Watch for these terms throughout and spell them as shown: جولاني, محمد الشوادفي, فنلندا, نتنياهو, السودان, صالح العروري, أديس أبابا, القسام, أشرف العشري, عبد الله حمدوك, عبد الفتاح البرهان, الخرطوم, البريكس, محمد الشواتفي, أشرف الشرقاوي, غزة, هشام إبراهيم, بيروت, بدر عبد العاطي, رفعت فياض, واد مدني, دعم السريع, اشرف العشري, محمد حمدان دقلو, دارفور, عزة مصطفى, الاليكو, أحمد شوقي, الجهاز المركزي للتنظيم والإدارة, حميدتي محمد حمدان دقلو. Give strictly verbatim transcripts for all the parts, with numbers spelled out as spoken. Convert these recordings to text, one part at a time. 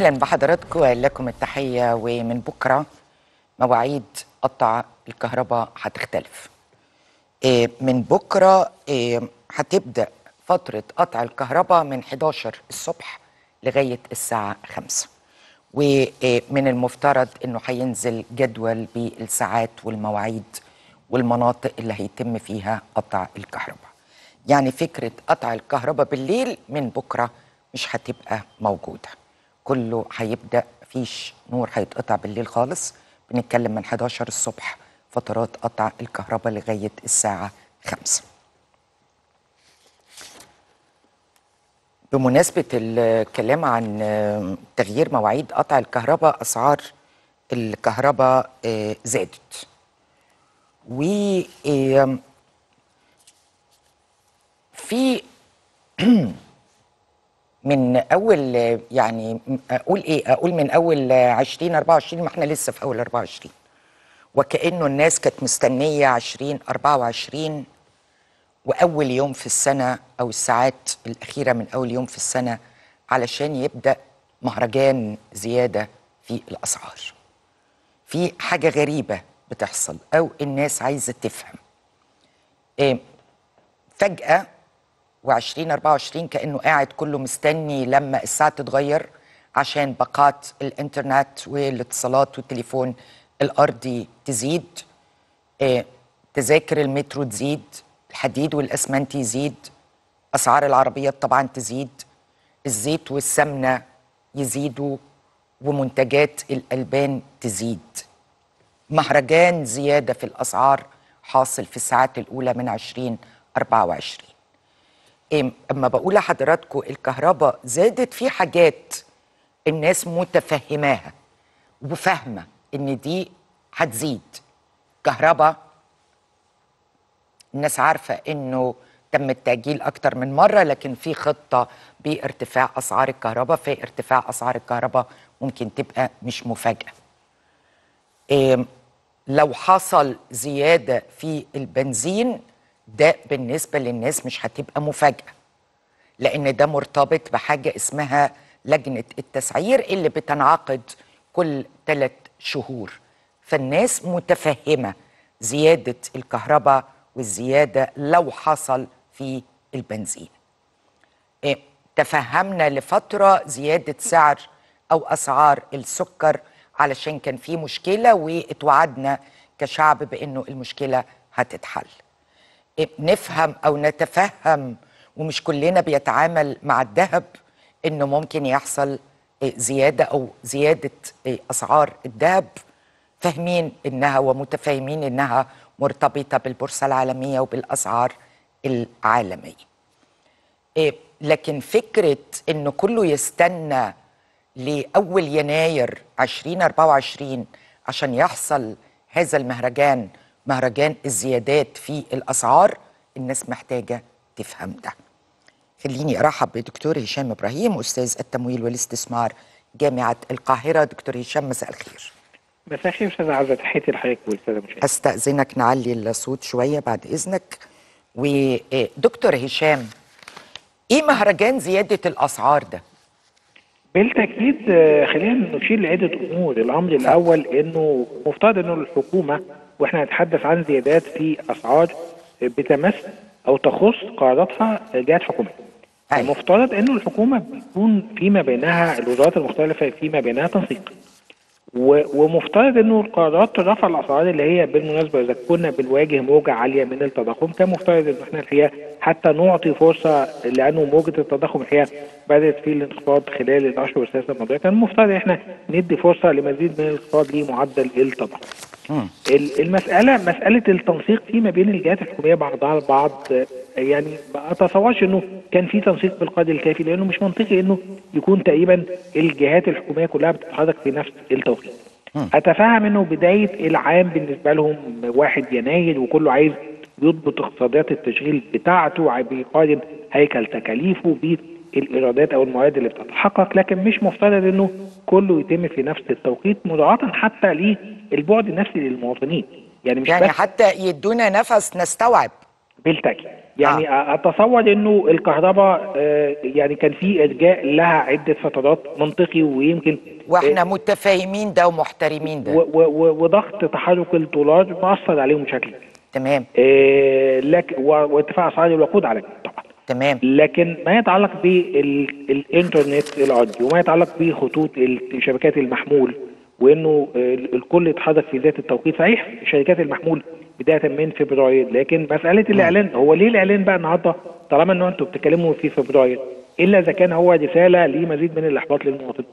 أهلا بحضراتكم، لكم التحية. ومن بكرة مواعيد قطع الكهرباء هتختلف. من بكرة هتبدأ فترة قطع الكهرباء من حداشر الصبح لغاية الساعة خمسة، ومن المفترض أنه هينزل جدول بالساعات والمواعيد والمناطق اللي هيتم فيها قطع الكهرباء. يعني فكرة قطع الكهرباء بالليل من بكرة مش هتبقى موجودة، كله هيبدأ فيش نور هيتقطع بالليل خالص. بنتكلم من حداشر الصبح فترات قطع الكهرباء لغاية الساعة خمسة. بمناسبة الكلام عن تغيير مواعيد قطع الكهرباء، أسعار الكهرباء زادت، وفي من أول يعني أقول إيه أقول من أول عشرين أربعة وعشرين، ما إحنا لسه في أول أربعة وعشرين، وكأنه الناس كانت مستنية عشرين أربعة وعشرين وأول يوم في السنة أو الساعات الأخيرة من أول يوم في السنة علشان يبدأ مهرجان زيادة في الأسعار. في حاجة غريبة بتحصل أو الناس عايزة تفهم إيه فجأة، وعشرين أربعة وعشرين كأنه قاعد كله مستني لما الساعة تتغير عشان باقات الإنترنت والاتصالات والتليفون الأرضي تزيد، إيه تذاكر المترو تزيد، الحديد والأسمنت يزيد، أسعار العربيات طبعا تزيد، الزيت والسمنة يزيدوا، ومنتجات الألبان تزيد. مهرجان زيادة في الأسعار حاصل في الساعات الأولى من عشرين أربعة وعشرين. أما بقول لحضراتكم الكهرباء زادت في حاجات الناس متفهماها وفاهمة إن دي هتزيد. كهرباء الناس عارفة إنه تم التأجيل أكتر من مرة، لكن في خطة بارتفاع أسعار الكهرباء، في ارتفاع أسعار الكهرباء ممكن تبقى مش مفاجأة. إيه لو حصل زيادة في البنزين ده بالنسبة للناس مش هتبقى مفاجأة، لأن ده مرتبط بحاجة اسمها لجنة التسعير اللي بتنعقد كل ثلاث شهور، فالناس متفهمة زيادة الكهرباء والزيادة لو حصل في البنزين. إيه تفهمنا لفترة زيادة سعر أو أسعار السكر علشان كان في مشكلة، واتوعدنا كشعب بأنه المشكلة هتتحل. إيه نفهم أو نتفهم، ومش كلنا بيتعامل مع الذهب أنه ممكن يحصل إيه زيادة أو زيادة إيه أسعار الذهب، فاهمين أنها ومتفاهمين أنها مرتبطة بالبورصة العالمية وبالأسعار العالمية. إيه لكن فكرة إنه كله يستنى لأول يناير عشرين أربعة وعشرين عشان يحصل هذا المهرجان، مهرجان الزيادات في الأسعار، الناس محتاجة تفهم ده. خليني أرحب بدكتور هشام إبراهيم، أستاذ التمويل والاستثمار جامعة القاهرة. دكتور هشام مساء الخير. مساء الخير استاذه عزه، تحياتي لحضرتك والاستاذ مشاهد. استاذنك نعلي الصوت شويه بعد اذنك. ودكتور هشام، ايه مهرجان زياده الاسعار ده؟ بالتاكيد خلينا نشير لعده امور. الامر الاول انه مفترض انه الحكومه، واحنا هنتحدث عن زيادات في اسعار بتمس او تخص قراراتها جهات حكوميه، المفترض انه الحكومه بيكون فيما بينها الوزارات المختلفه فيما بينها تنسيق، ومفترض انه القرارات رفع الاسعار اللي هي بالمناسبه اذا كنا بنواجه موجه عاليه من التضخم كان مفترض ان احنا الحقيقه حتى نعطي فرصه، لانه موجه التضخم الحقيقه بدات في الانخفاض خلال الاشهر والسنوات الماضيه، كان مفترض ان احنا ندي فرصه لمزيد من الانخفاض لمعدل التضخم. المساله مساله التنسيق فيما بين الجهات الحكوميه بعضها البعض، يعني ما اتصورش انه كان في تنسيق بالقدر الكافي، لانه مش منطقي انه يكون تقريبا الجهات الحكوميه كلها بتتحرك في نفس التوقيت. اتفهم انه بدايه العام بالنسبه لهم واحد يناير وكله عايز يضبط اقتصاديات التشغيل بتاعته، بيقارن هيكل تكاليفه بالايرادات او الموارد اللي بتتحقق، لكن مش مفترض انه كله يتم في نفس التوقيت، مراعاه حتى للبعد النفسي للمواطنين. يعني مش يعني حتى يدونا نفس نستوعب بالتاكيد. يعني آه. اتصور انه الكهرباء يعني كان في ارجاء لها عده فترات منطقي، ويمكن واحنا متفاهمين ده ومحترمين ده، وضغط تحرك الدولار مأثر عليهم بشكل تمام، لكن وارتفاع اسعار الوقود على طبعا تمام. لكن ما يتعلق بالانترنت الارضي وما يتعلق بخطوط شبكات المحمول وانه الكل يتحرك في ذات التوقيت، صحيح شركات المحمول بدايه من فبراير، لكن مساله الاعلان، هو ليه الاعلان بقى النهارده طالما ان انتوا بتتكلموا في فبراير، الا اذا كان هو رساله لمزيد من الاحباط للمواطن.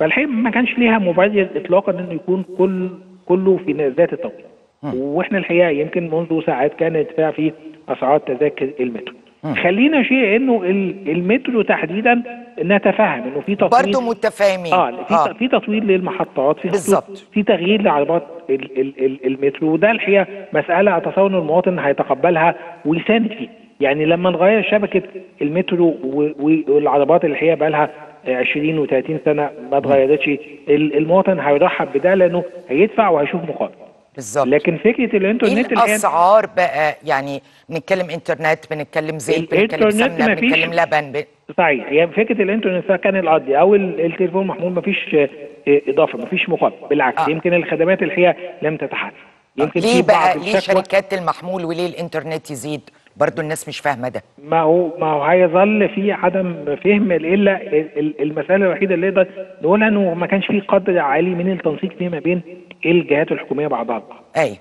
فالحقيقه ما كانش ليها مبرر اطلاقا انه يكون كل كله في ذات التوقيت. واحنا الحقيقه يمكن منذ ساعات كان ارتفاع في اسعار تذاكر المترو. خلينا شيء انه المترو تحديدا نتفهم انه في تطوير، برضه متفاهمين اه في آه. في تطوير للمحطات، في بالظبط في تغيير لعربات ال ال ال المترو، وده الحقيقه مساله اتصور ان المواطن هيتقبلها ويساند فيها. يعني لما نغير شبكه المترو والعربات اللي الحقيقه بقى لها عشرين وتلاتين سنه ما اتغيرتش، المواطن هيرحب بده لانه هيدفع وهيشوف مقابل. بالظبط. لكن فكره الانترنت الان الاسعار بقى، يعني بنتكلم انترنت، بنتكلم زيت، بنتكلم سمنه، بنتكلم لبن ب... صحيح. يعني فكره الانترنت سواء كان الارضي او التليفون المحمول مفيش اضافه، مفيش مقابل، بالعكس آه. يمكن الخدمات الحقيقه لم تتحسن. يمكن ليه بقى ليه شركات المحمول وليه الانترنت يزيد؟ برضه الناس مش فاهمه ده. ما هو ما هو هيظل في عدم فهم، الا المساله الوحيده اللي نقدر نقولها انه ما كانش في قدر عالي من التنسيق فيما بين الجهات الحكوميه بعضها البعض. ايوه.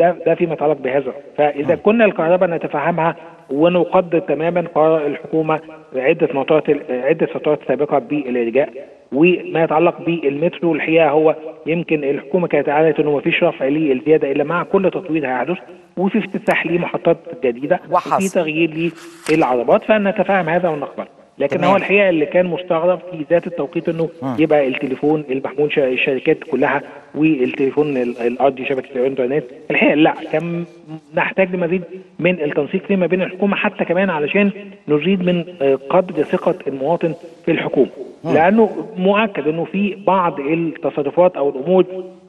ده ده فيما يتعلق بهذا. فاذا م. كنا الكهرباء نتفهمها ونقدر تماما قرار الحكومه عده فترات عده فترات سابقه بالارجاء، وما يتعلق بالمترو الحقيقه هو يمكن الحكومه كانت اعلنت انه ما فيش رفع للزياده الا مع كل تطوير هيحدث، وفي افتتاح لمحطات جديده، وفي تغيير للعربات، فنتفاهم هذا ونقبل. لكن تمام. هو الحقيقه اللي كان مستغرب في ذات التوقيت انه م. يبقى التليفون المحمول الشركات كلها والتليفون الارضي شبكه الانترنت، الحقيقه لا، كان نحتاج لمزيد من التنسيق فيما بين الحكومه، حتى كمان علشان نزيد من قدر ثقه المواطن في الحكومه، م. لانه مؤكد انه في بعض التصرفات او الامور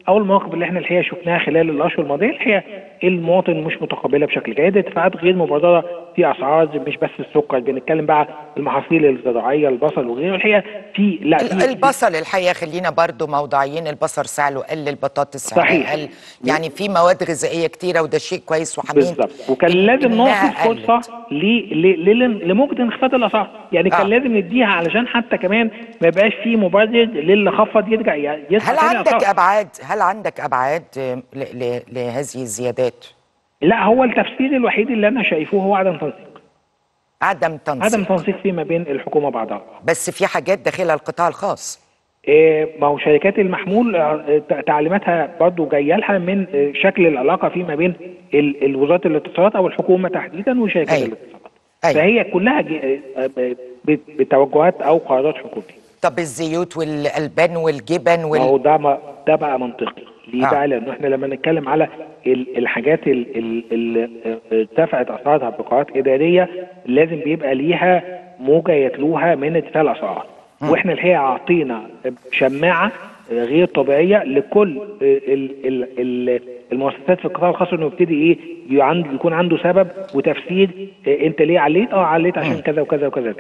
او المواقف اللي احنا الحقيقه شفناها خلال الاشهر الماضيه الحقيقه المواطن مش متقبلها بشكل كبير. ارتفاعات غير مبرره في اسعار، مش بس السكر، بنتكلم بقى المحاصيل الزراعيه، البصل وغيره، الحقيقه في لا في البصل الحقيقه خلينا برضو موضوعيين، البصل سعره قل، البطاطس سعره قل، يعني في مواد غذائيه كتيره وده شيء كويس وحميد. بالظبط. وكان لازم نعطي فرصه لمجد انخفاض الاسعار، يعني كان آه. لازم نديها علشان حتى كمان ما يبقاش في مبرر للي خفض يرجع يدفع. هل عندك أصار. ابعاد هل عندك ابعاد لهذه الزيادات؟ لا، هو التفسير الوحيد اللي انا شايفه هو عدم تنسيق عدم تنسيق عدم تنسيق فيما بين الحكومه بعضها، بس في حاجات داخلها القطاع الخاص. إيه؟ ما هو شركات المحمول تعليماتها برضه جايه لها من شكل العلاقه فيما بين وزاره الاتصالات او الحكومه تحديدا وشركات أيوه. الاتصالات أيوه. فهي كلها بتوجهات او قرارات حكوميه. طب الزيوت والالبان والجبن وال... ما هو ده ما ده بقى منطقي ليه آه. بقى؟ لانه احنا لما نتكلم على الحاجات اللي ارتفعت اسعارها بقرارات اداريه لازم بيبقى ليها موجه يتلوها من ارتفاع الاسعار، واحنا الحقيقه اعطينا شماعه غير طبيعيه لكل ال ال ال المؤسسات في القطاع الخاص انه يبتدي ايه يكون عنده سبب وتفسير. انت ليه عليت؟ اه عليت عشان كذا وكذا وكذا.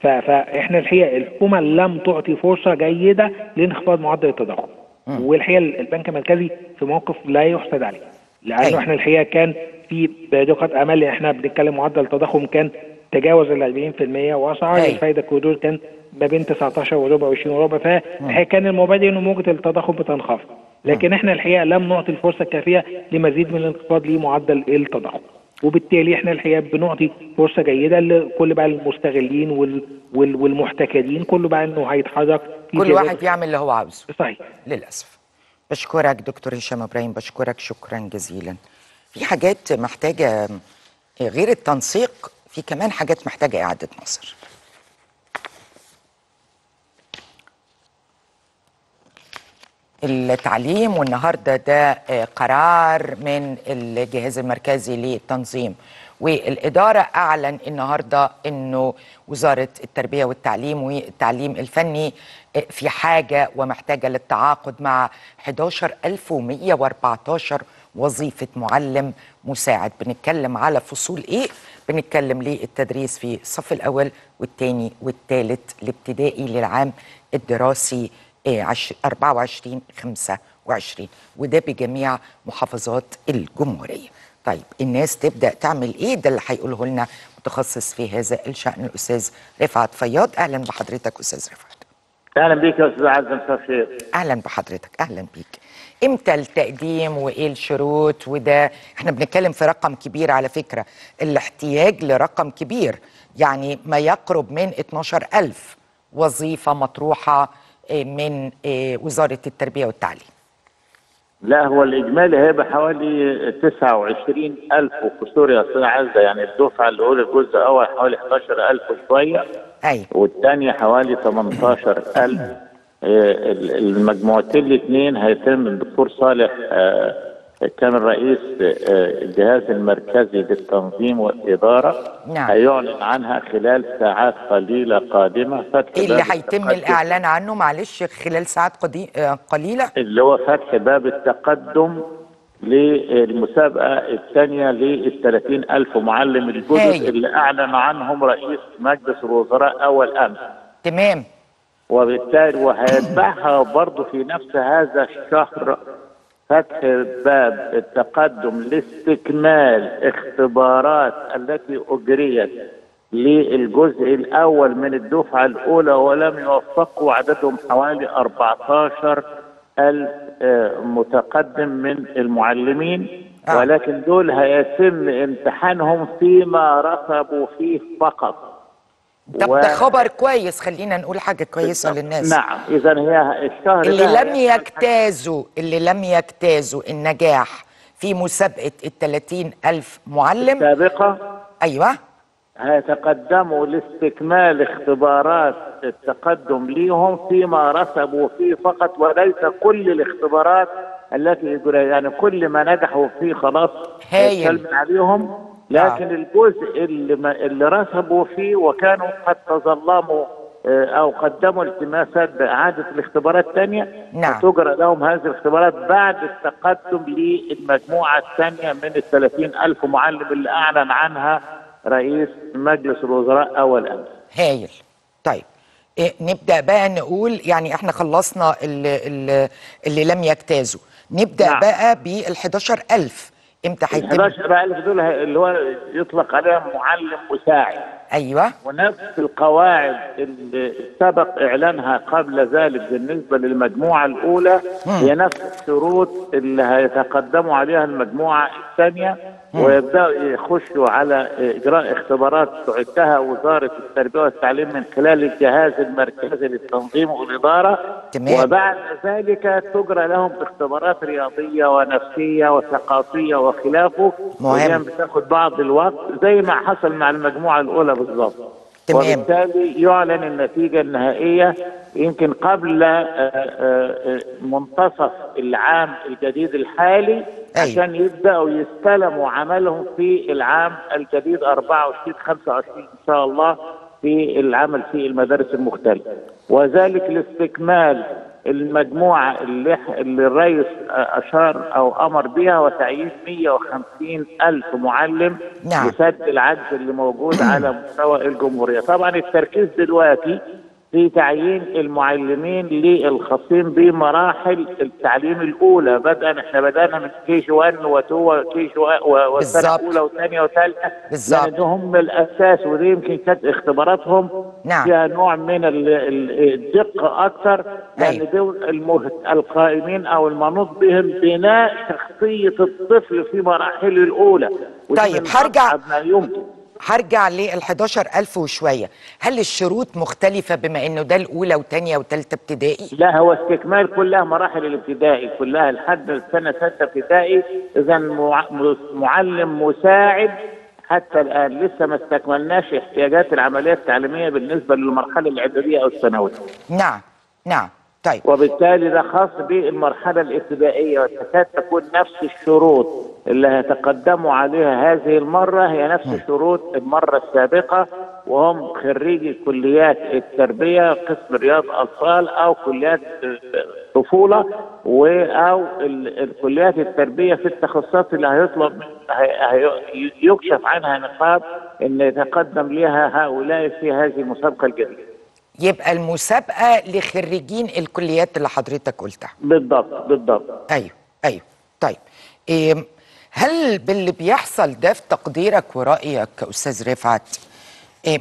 فاحنا الحقيقه الحكومه لم تعطي فرصه جيده لانخفاض معدل التضخم، والحقيقه البنك المركزي في موقف لا يحسد عليه، لانه احنا الحقيقه كان في رقة امل. احنا بنتكلم معدل التضخم كان تجاوز ال أربعين بالمية واسعار الفايده كودور كان ما بين تسعتاشر وربع وعشرين وربع، فالحقيقه كان المبادئ انه موجه التضخم بتنخفض، لكن احنا الحقيقه لم نعطي الفرصه الكافيه لمزيد من الانخفاض لمعدل التضخم، وبالتالي احنا الحقيقه بنعطي فرصه جيده لكل بقى المستغلين وال... وال... والمحتكرين، كله بقى انه هيتحرك، كل واحد يعمل اللي هو عاوزه. صحيح. للاسف. بشكرك دكتور هشام ابراهيم، بشكرك شكرا جزيلا. في حاجات محتاجه غير التنسيق، في كمان حاجات محتاجه اعاده نظر. التعليم، والنهارده ده قرار من الجهاز المركزي للتنظيم والإدارة، أعلن النهارده إنه وزارة التربية والتعليم والتعليم الفني في حاجة ومحتاجة للتعاقد مع حداشر ألف ومية وأربعتاشر وظيفة معلم مساعد. بنتكلم على فصول ايه؟ بنتكلم للتدريس في الصف الأول والثاني والثالث الابتدائي للعام الدراسي أربعة وعشرين خمسة وعشرين، وده بجميع محافظات الجمهورية. طيب الناس تبدأ تعمل ايه؟ ده اللي هيقوله لنا متخصص في هذا الشأن الأستاذ رفعت فياض. أهلا بحضرتك أستاذ رفعت. أهلا بيك يا أستاذ عزة، مساء الخير. أهلا بحضرتك، أهلا بيك. إمتى التقديم وإيه الشروط؟ وده إحنا بنتكلم في رقم كبير على فكرة، الاحتياج لرقم كبير، يعني ما يقرب من اتناشر ألف وظيفة مطروحة من وزارة التربية والتعليم. لا هو الإجمالي هيبقى حوالي تسعة وعشرين ألف وكسور يا أستاذ عزة، يعني الدفعة اللي أول الجزء الأول حوالي حداشر ألف وشوية، أيوه، والثانية حوالي تمنتاشر ألف. المجموعتين الاثنين هيتم من الدكتور صالح كان الرئيس الجهاز المركزي للتنظيم والإدارة، نعم، هيعلن عنها خلال ساعات قليلة قادمة. فتح اللي هيتم الإعلان عنه معلش خلال ساعات قليلة، اللي هو فتح باب التقدم للمسابقة الثانية للثلاثين ألف معلم الجزء هاي. اللي أعلن عنهم رئيس مجلس الوزراء أول أمس، تمام، وبالتالي وهيتبعها برضه في نفس هذا الشهر فتح باب التقدم لاستكمال اختبارات التي أجريت للجزء الأول من الدفعة الأولى ولم يوفقوا، عددهم حوالي أربعتاشر ألف متقدم من المعلمين، ولكن دول هيتم امتحانهم فيما رسبوا فيه فقط. طب و... ده خبر كويس، خلينا نقول حاجة كويسة بالضبط. للناس، نعم. إذا هي الشهر اللي لم يجتازوا اللي لم يجتازوا النجاح في مسابقة التلاتين ألف معلم السابقة، أيوة، هيتقدموا لاستكمال اختبارات التقدم ليهم فيما رسبوا فيه فقط، وليس كل الاختبارات التي يجريها، يعني كل ما نجحوا فيه خلاص هيتسلم عليهم، لكن الجزء اللي, اللي رسبوا فيه وكانوا قد تظلموا أو قدموا التماسات بإعادة الاختبارات الثانية، نعم، تجرى لهم هذه الاختبارات بعد التقدم للمجموعة الثانية من الثلاثين ألف معلم اللي أعلن عنها رئيس مجلس الوزراء أول أمس. هايل. طيب إيه نبدأ بقى نقول، يعني احنا خلصنا اللي, اللي, اللي لم يجتازوا، نبدأ نعم. بقى بالحداشر ألف امتى هيتم؟ حداشر ألف دول اللي هو يطلق عليهم معلم مساعد، ايوه، ونفس القواعد اللي سبق اعلانها قبل ذلك بالنسبه للمجموعه الاولى مم. هي نفس الشروط اللي هيتقدموا عليها المجموعه الثانيه، ويبداوا يخشوا على اجراء اختبارات تعدها وزاره التربيه والتعليم من خلال الجهاز المركزي للتنظيم والاداره، تمام، وبعد ذلك تجرى لهم اختبارات رياضيه ونفسيه وثقافيه وخلافه، مهم، بتاخد بعض الوقت زي ما حصل مع المجموعه الاولى بالظبط، تمام، وبالتالي يعلن النتيجه النهائيه يمكن قبل منتصف العام الجديد الحالي، عشان يبداوا يستلموا عملهم في العام الجديد أربعة وعشرين خمسة وعشرين ان شاء الله في العمل في المدارس المختلفه، وذلك لاستكمال المجموعه اللي, اللي الرئيس اشار او امر بها، وتعيين مية وخمسين ألف معلم لسد العجز اللي موجود على مستوى الجمهوريه. طبعا التركيز دلوقتي في تعيين المعلمين للخاصين بمراحل التعليم الاولى، بدأنا احنا بدأنا من كي جي واحد و اتنين و كي جي والسنه الاولى والثانيه والثالثه، بالظبط، هم الاساس، ودي يمكن كانت اختباراتهم نعم. فيها نوع من الدقه اكثر، لان دول المهت... القائمين او المنوط بهم بناء شخصيه الطفل في مراحله الاولى. طيب هرجع هرجع للحداشر ألف وشوية. هل الشروط مختلفة بما أنه ده الأولى وثانية وثالثة ابتدائي؟ لا هو استكمال كلها مراحل الابتدائي كلها لحد السنة ثالثة ابتدائي، إذا معلم مساعد حتى الآن لسه ما استكملناش احتياجات العملية التعليمية بالنسبة للمرحلة الإعدادية أو الثانوية. نعم نعم طيب، وبالتالي ده خاص بالمرحلة الابتدائية، وتكاد تكون نفس الشروط اللي هيتقدموا عليها هذه المرة هي نفس شروط المرة السابقة، وهم خريجي كليات التربية قسم رياض أطفال أو كليات الطفوله و او الكليات التربيه في التخصصات اللي هيطلب يكشف عنها نقاط ان يتقدم لها هؤلاء في هذه المسابقه الجديده. يبقى المسابقه لخريجين الكليات اللي حضرتك قلتها. بالضبط بالضبط. ايوه ايوه طيب إيه هل باللي بيحصل ده في تقديرك ورايك يا استاذ رفعت إيه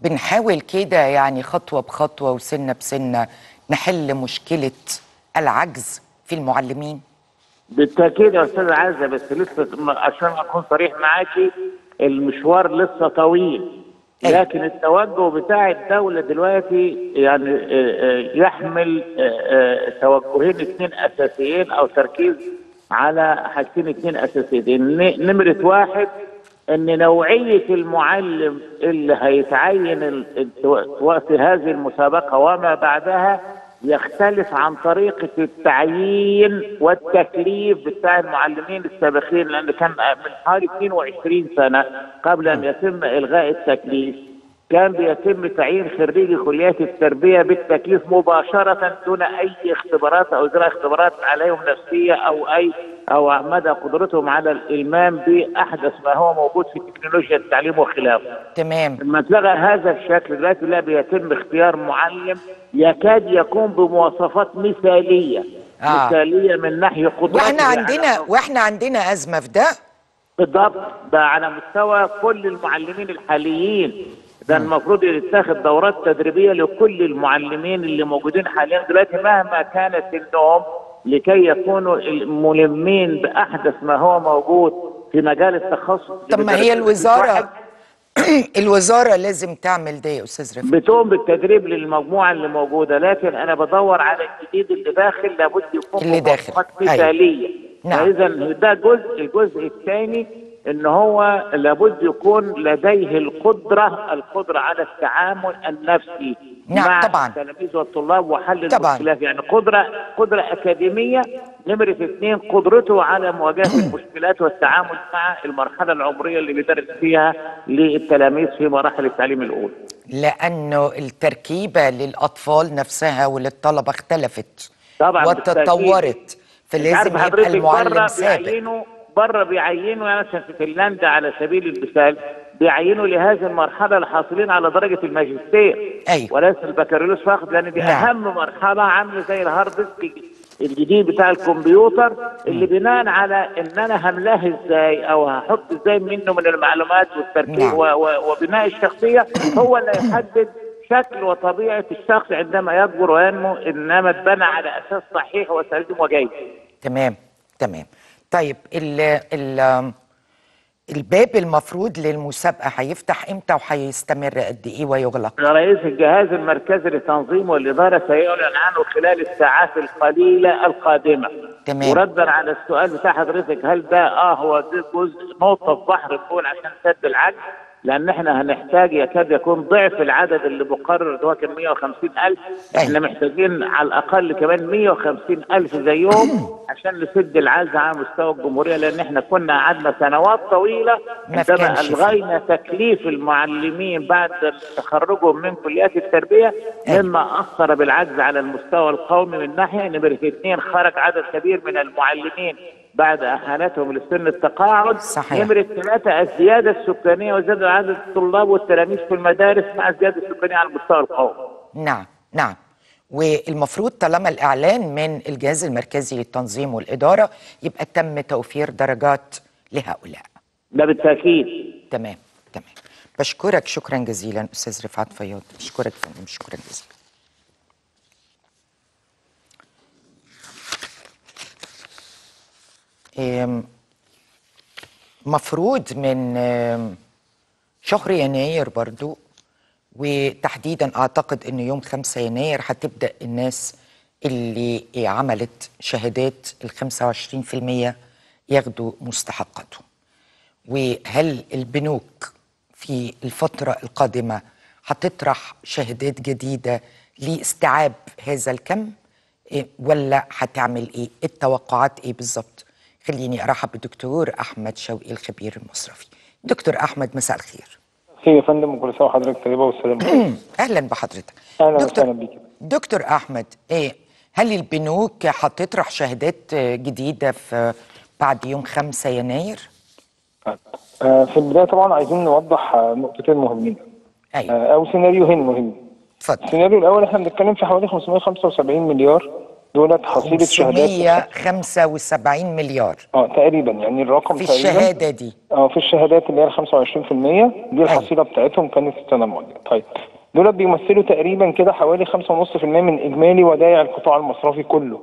بنحاول كده يعني خطوه بخطوه وسنه بسنه نحل مشكله العجز في المعلمين؟ بالتاكيد يا استاذه عزه، بس لسه عشان اكون صريح معاكي المشوار لسه طويل، لكن التوجه بتاع الدوله دلوقتي يعني يحمل توجهين اثنين اساسيين او تركيز على حاجتين اثنين اساسيين. نمره واحد ان نوعيه المعلم اللي هيتعين وقت هذه المسابقه وما بعدها يختلف عن طريقه التعيين والتكليف بتاع المعلمين السابقين، لان كان من حوالي اثنين وعشرين سنه قبل ان يتم الغاء التكليف كان بيتم تعيين خريجي كليات التربيه بالتكليف مباشره دون اي اختبارات او اجراء اختبارات عليهم نفسيه او اي او مدى قدرتهم على الالمام باحدث ما هو موجود في تكنولوجيا التعليم وخلافه. تمام. لما اتلغى هذا الشكل دلوقتي لا بيتم اختيار معلم يكاد يكون بمواصفات مثاليه. آه. مثاليه من ناحيه قدراته. واحنا عندنا واحنا عندنا ازمه في ده. بالضبط، ده على مستوى كل المعلمين الحاليين. ده المفروض يتاخد دورات تدريبيه لكل المعلمين اللي موجودين حاليا دلوقتي مهما كانت سنهم لكي يكونوا ملمين باحدث ما هو موجود في مجال التخصص. طب ما هي الوزاره الوزاره لازم تعمل ده يا استاذ رفعت. بتقوم بالتدريب للمجموعه اللي موجوده، لكن انا بدور على الجديد اللي داخل لابد يكون اللي داخل مثاليه. نعم. فاذا ده جزء. الجزء الثاني ان هو لابد يكون لديه القدره القدره على التعامل النفسي. نعم. مع طبعا التلاميذ والطلاب وحل المشكلات، يعني قدره قدره اكاديميه. نمره اثنين قدرته على مواجهه المشكلات والتعامل مع المرحله العمريه اللي بيدرس فيها للتلاميذ في مراحل التعليم الاولى، لانه التركيبه للاطفال نفسها وللطلبه اختلفت طبعا وتطورت، فلازم يبقى المعلم سابق. بره بيعينوا يعني مثلا في فنلندا على سبيل المثال بيعينوا لهذه المرحله الحاصلين على درجه الماجستير. أيوة. وليس البكالوريوس فقط، لان دي نعم. اهم مرحله عامله زي الهارد ديسك الجديد بتاع الكمبيوتر اللي بناء على ان انا هملاه ازاي او هحط ازاي منه من المعلومات والتركيب. نعم. وبناء الشخصيه هو اللي يحدد شكل وطبيعه الشخص عندما يكبر وينمو، انما اتبنى على اساس صحيح وسليم وجيد. تمام تمام. طيب ال ال الباب المفروض للمسابقه هيفتح امتى وهيستمر قد ايه ويغلق؟ رئيس الجهاز المركزي للتنظيم والاداره سيعلن عنه خلال الساعات القليله القادمه. تمام. وردا على السؤال بتاع حضرتك هل ده اه هو جزء نقطه في بحر البول عشان سد العجز؟ لان احنا هنحتاج يكاد يكون ضعف العدد اللي مقرر ده كان مئة وخمسين ألف، احنا محتاجين على الاقل كمان مئة وخمسين ألف زيهم عشان نسد العجز على مستوى الجمهوريه، لان احنا كنا قعدنا سنوات طويله عندما الغينا تكليف المعلمين بعد تخرجهم من كليات التربيه مما اثر بالعجز على المستوى القومي من ناحيه. نمره اثنين خرج عدد كبير من المعلمين بعد احالتهم لسن التقاعد. صحيح. نمره ثلاثه الزياده السكانيه وزياده عدد الطلاب والتلاميذ في المدارس مع الزياده السكانيه على مستوى القوم. نعم نعم. والمفروض طالما الاعلان من الجهاز المركزي للتنظيم والاداره يبقى تم توفير درجات لهؤلاء. ده بالتاكيد. تمام تمام. بشكرك شكرا جزيلا استاذ رفعت فياض، بشكرك فندم، شكرا جزيلا. مفروض من شهر يناير برضو وتحديدا اعتقد ان يوم خمسة يناير هتبدا الناس اللي عملت شهادات ال خمسة وعشرين بالمئة ياخدوا مستحقاتهم. وهل البنوك في الفتره القادمه هتطرح شهادات جديده لاستيعاب هذا الكم ولا هتعمل ايه؟ التوقعات ايه بالظبط؟ خليني ارحب بالدكتور احمد شوقي الخبير المصرفي. دكتور احمد مساء الخير. خير يا فندم وكل سنه وحضرتك طيبه والسلام عليكم. اهلا بحضرتك. اهلا وسهلا بيك. دكتور احمد ايه هل البنوك هتطرح شهادات جديدة في بعد يوم خمسة يناير؟ في البداية طبعا عايزين نوضح نقطتين مهمين. أيوة. أو سيناريوهين مهمين. اتفضل. السيناريو الأول احنا بنتكلم في حوالي خمسمائة وخمسة وسبعين مليار دولت حصيلة شهادات. خمسمائة وخمسة وسبعين مليار اه تقريبا، يعني الرقم في الشهادة دي اه في الشهادات اللي هي خمسة وعشرين بالمئة دي الحصيلة بتاعتهم كانت السنة الماضية. طيب دولت بيمثلوا تقريبا كده حوالي خمسة ونص بالمئة من اجمالي ودائع القطاع المصرفي كله.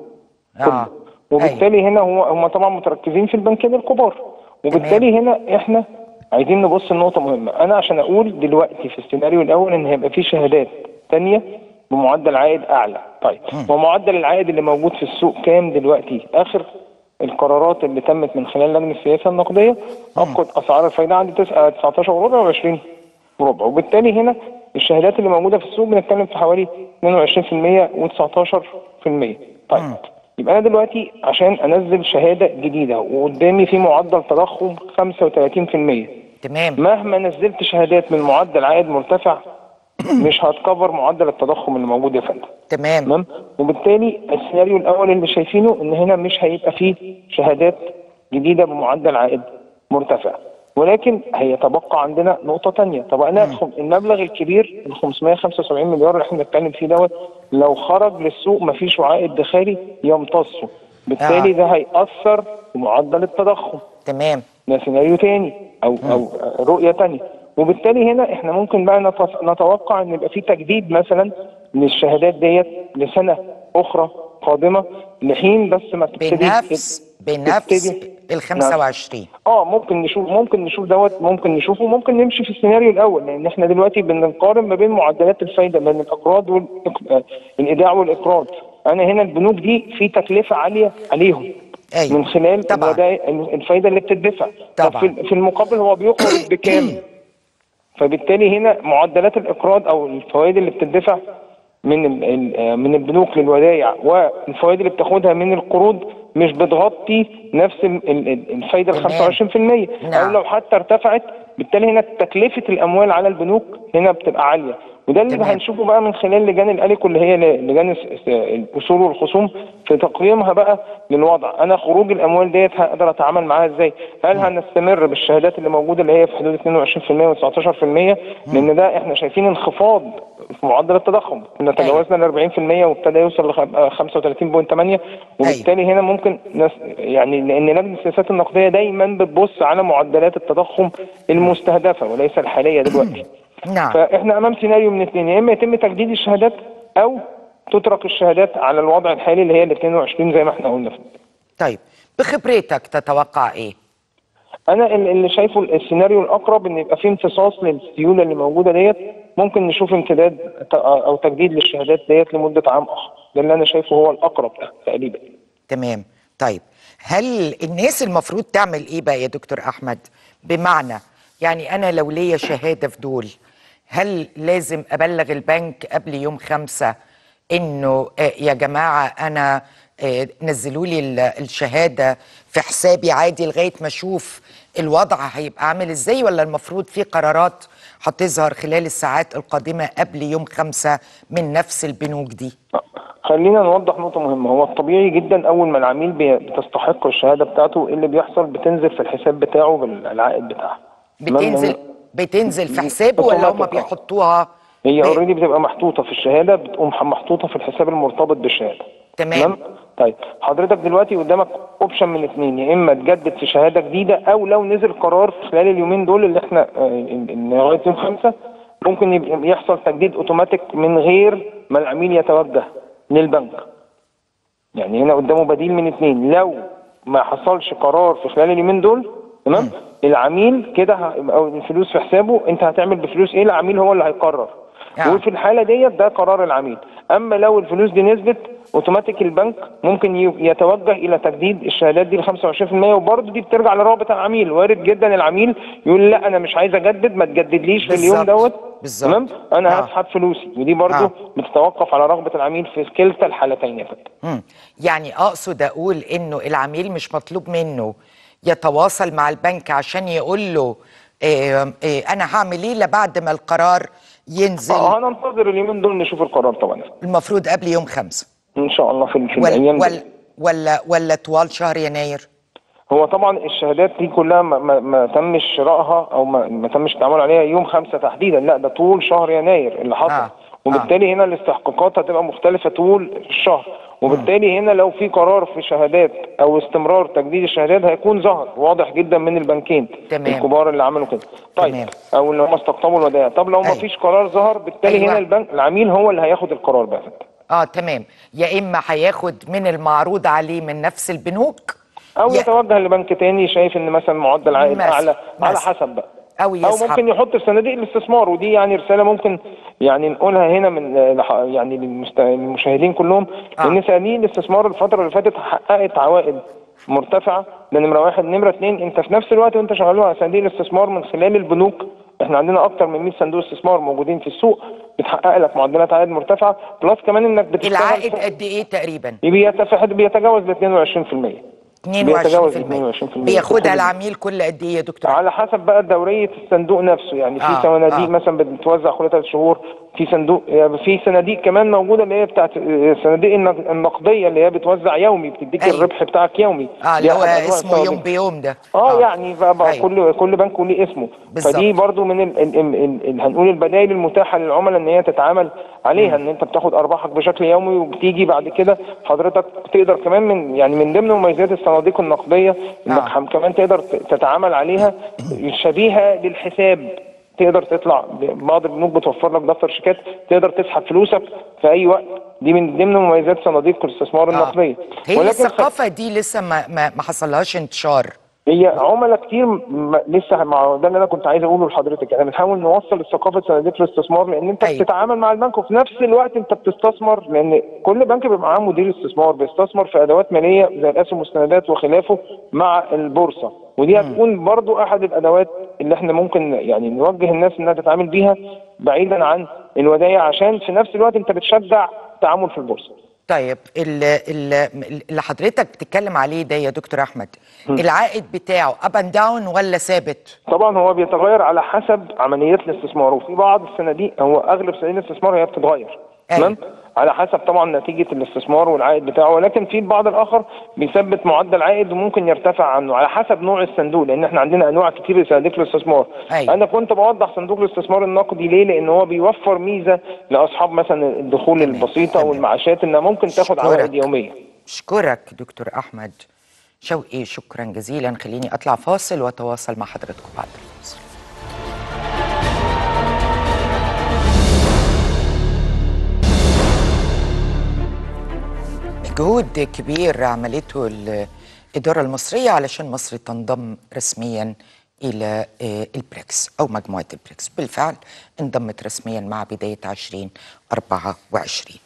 آه. كله. وبالتالي أيوة. هنا هم طبعا متركزين في البنكين الكبار، وبالتالي أمين. هنا احنا عايزين نبص لنقطة مهمة. انا عشان اقول دلوقتي في السيناريو الاول ان هيبقى في شهادات ثانية بمعدل عائد اعلى. طيب ومعدل العائد اللي موجود في السوق كام دلوقتي؟ اخر القرارات اللي تمت من خلال لجنة السياسة النقدية أبقت اسعار الفايدة عند تسعتاشر وربع وعشرين وربع، وبالتالي هنا الشهادات اللي موجودة في السوق بنتكلم في حوالي اثنين وعشرين بالمئة وتسعتاشر بالمئة. طيب يبقى انا دلوقتي عشان انزل شهادة جديدة وقدامي في معدل تضخم خمسة وثلاثين بالمئة، تمام، مهما نزلت شهادات من معدل عائد مرتفع مش هتكفر معدل التضخم اللي موجود يا فندم. تمام. تمام. وبالتالي السيناريو الاول اللي شايفينه ان هنا مش هيبقى فيه شهادات جديده بمعدل عائد مرتفع، ولكن هيتبقى عندنا نقطه ثانيه. طب انا المبلغ الكبير ال خمسمائة وخمسة وسبعين مليار اللي احنا بنتكلم فيه دوت لو خرج للسوق مفيش عائد داخلي يمتصه، بالتالي آه. ده هيأثر بمعدل التضخم. تمام. ده سيناريو ثاني او مم. او رؤيه ثانيه، وبالتالي هنا احنا ممكن بقى نتوقع ان يبقى في تجديد مثلا للشهادات ديت لسنه اخرى قادمه لحين بس ما تبتدي بنفس بنفس ال خمسة وعشرين. اه ممكن نشوف ممكن نشوف دوت ممكن نشوفه وممكن نمشي في السيناريو الاول، لان احنا دلوقتي بنقارن ما بين معدلات الفايده بين الاقراض والايداع والاقراض. انا هنا البنوك دي في تكلفه عاليه عليهم. أيوة. من خلال الفايده اللي بتدفع. طب في المقابل هو بيقرض بكام؟ فبالتالي هنا معدلات الاقراض او الفوائد اللي بتدفع من من البنوك للودائع والفوائد اللي بتاخدها من القروض مش بتغطي نفس الفايده ال خمسة وعشرين بالمئة، او لو حتى ارتفعت بالتالي هنا تكلفه الاموال على البنوك هنا بتبقى عاليه، وده اللي هنشوفه بقى من خلال لجان الاليكو اللي هي لجان الاصول والخصوم في تقييمها بقى للوضع. انا خروج الاموال ديت هقدر اتعامل معاها ازاي؟ هل هنستمر بالشهادات اللي موجوده اللي هي في حدود اثنين وعشرين بالمئة وتسعتاشر بالمئة؟ لان ده احنا شايفين انخفاض في معدل التضخم، كنا تجاوزنا ال أربعين بالمئة وابتدى يوصل ل خمسة وثلاثين فاصلة ثمانية، وبالتالي هنا ممكن نس... يعني لان لجنه السياسات النقديه دايما بتبص على معدلات التضخم المستهدفه وليس الحاليه دلوقتي. نعم. فاحنا امام سيناريو من اثنين، يا اما يتم تجديد الشهادات او تترك الشهادات على الوضع الحالي اللي هي ال اثنين وعشرين زي ما احنا قلنا. طيب بخبرتك تتوقع ايه؟ انا اللي شايفه السيناريو الاقرب ان يبقى في امتصاص للسيوله اللي موجوده ديت، ممكن نشوف امتداد او تجديد للشهادات ديت لمده عام اخر، ده اللي انا شايفه هو الاقرب تقريبا. تمام. طيب هل الناس المفروض تعمل ايه بقى يا دكتور احمد؟ بمعنى يعني انا لو ليا شهاده في دول هل لازم أبلغ البنك قبل يوم خمسة إنه يا جماعة أنا نزلوا لي الشهادة في حسابي عادي لغاية ما أشوف الوضع هيبقى عامل إزاي، ولا المفروض في قرارات هتظهر خلال الساعات القادمة قبل يوم خمسة من نفس البنوك دي؟ خلينا نوضح نقطة مهمة. هو الطبيعي جدا أول ما العميل بتستحق الشهادة بتاعته اللي بيحصل بتنزل في الحساب بتاعه بالعائد بتاعها. بتنزل بتنزل في حسابه ولا هم بيحطوها؟ هي اوريدي بتبقى محطوطه في الشهاده، بتقوم محطوطه في الحساب المرتبط بالشهاده. تمام. طيب حضرتك دلوقتي قدامك اوبشن من اثنين، يا اما تجدد في شهاده جديده او لو نزل قرار خلال اليومين دول اللي احنا لغايه يوم خمسه ممكن يحصل تجديد اوتوماتيك من غير ما العميل يتوجه للبنك. يعني هنا قدامه بديل من اثنين، لو ما حصلش قرار في خلال اليومين دول تمام العميل كده او الفلوس في حسابه، انت هتعمل بفلوس ايه؟ العميل هو اللي هيقرر. يعني. وفي الحاله ديت ده قرار العميل. اما لو الفلوس دي نزلت اوتوماتيك البنك ممكن يتوجه الى تجديد الشهادات دي ل خمسة وعشرين بالمئة، وبرده دي بترجع لرغبه العميل. وارد جدا العميل يقول لا انا مش عايز اجدد، ما تجددليش في اليوم دوت، تمام، انا هسحب فلوسي، ودي برده بتتوقف على رغبه العميل في كلتا الحالتين يا فندم. يعني اقصد اقول انه العميل مش مطلوب منه يتواصل مع البنك عشان يقول له إيه إيه انا هعمل ايه لبعد ما القرار ينزل. اه هننتظر اليومين دول نشوف القرار طبعا. المفروض قبل يوم خمسة. ان شاء الله في الايام ولا, ولا ولا ولا طوال شهر يناير. هو طبعا الشهادات دي كلها ما, ما, ما تمش شرائها او ما, ما تمش التعامل عليها يوم خمسة تحديدا، لا ده طول شهر يناير اللي حصل. آه. وبالتالي آه. هنا الاستحقاقات هتبقى مختلفه طول الشهر، وبالتالي هنا لو في قرار في شهادات او استمرار تجديد الشهادات هيكون ظهر واضح جدا من البنكين تمام. الكبار اللي عملوا كده. طيب تمام. او اللي هم استقطبوا الودائع. طب لو ما فيش قرار ظهر بالتالي أيوة. هنا البنك العميل هو اللي هياخد القرار بقى. اه تمام، يا اما هياخد من المعروض عليه من نفس البنوك او ي... يتوجه لبنك تاني شايف ان مثلا معدل عائد اعلى على حسب بقى، أو, أو ممكن يحط في صناديق الاستثمار. ودي يعني رسالة ممكن يعني نقولها هنا من يعني للمشاهدين كلهم آه. إن صناديق الاستثمار الفترة اللي فاتت حققت عوائد مرتفعة، ده نمرة واحد. نمرة اتنين، أنت في نفس الوقت وأنت شغال على صناديق الاستثمار من خلال البنوك، إحنا عندنا أكتر من مية صندوق استثمار موجودين في السوق، بتحقق لك معدلات عائد مرتفعة، بلس كمان إنك بتشتغل. العائد قد إيه تقريبا؟ بيتجاوز ل اتنين وعشرين في المية. اتنين وعشرين في المية بياخدها العميل كل قد ايه يا دكتور؟ على حسب بقى دوريه الصندوق نفسه، يعني في آه صناديق آه مثلا بتتوزع كل ثلاث شهور، في صندوق يعني في صناديق كمان موجوده اللي هي بتاعت صناديق النقديه اللي هي بتوزع يومي، بتديك أيوه. الربح بتاعك يومي. اه اللي هو اسمه يوم بيوم ده. اه, آه يعني بقى أيوه. كل كل بنك وليه اسمه بالزبط. فدي برضو من ال ال ال ال ال هنقول البدائل المتاحه للعملاء ان هي تتعامل عليها، ان انت بتاخد ارباحك بشكل يومي وبتيجي بعد كده حضرتك تقدر كمان من يعني من ضمن مميزات الصناديق النقديه انك آه. كمان تقدر تتعامل عليها شبيهه للحساب، تقدر تطلع بعض البنوك بتوفر لك دفتر شيكات تقدر تسحب فلوسك في اي وقت. دي من ضمن مميزات صناديق الاستثمار آه. النقديه. هي الثقافه دي لسه ما ما حصلهاش انتشار، هي عملاء كتير لسه مع ده اللي انا كنت عايز اقوله لحضرتك، احنا بنحاول نوصل ثقافه صناديق الاستثمار، لان انت أيوه. بتتعامل مع البنك وفي نفس الوقت انت بتستثمر، لان كل بنك بيبقى معاه مدير استثمار بيستثمر في ادوات ماليه زي الاسهم والمستندات وخلافه مع البورصه، ودي هتكون برضو احد الادوات اللي احنا ممكن يعني نوجه الناس انها تتعامل بيها بعيدا عن الودائع، عشان في نفس الوقت انت بتشجع التعامل في البورصه. طيب اللي حضرتك بتتكلم عليه ده يا دكتور احمد العائد بتاعه اب اند داون ولا ثابت؟ طبعا هو بيتغير على حسب عمليات الاستثمار، وفي بعض الصناديق هو اغلب صناديق الاستثمار هي بتتغير تمام على حسب طبعا نتيجه الاستثمار والعائد بتاعه، ولكن في البعض الاخر بيثبت معدل عائد وممكن يرتفع عنه على حسب نوع الصندوق، لان احنا عندنا انواع كتير لصناديق الاستثمار. أيوة. انا كنت بوضح صندوق الاستثمار النقدي ليه، لان هو بيوفر ميزه لاصحاب مثلا الدخول أمين. البسيطه أمين. والمعاشات انها ممكن تاخد عوائد يوميه. اشكرك دكتور احمد شوقي، شكرا جزيلا. خليني اطلع فاصل واتواصل مع حضراتكم بعد الفاصل. جهود كبير عملته الإدارة المصرية علشان مصر تنضم رسميا إلى البريكس أو مجموعة البريكس، بالفعل انضمت رسميا مع بداية ألفين وأربعة وعشرين.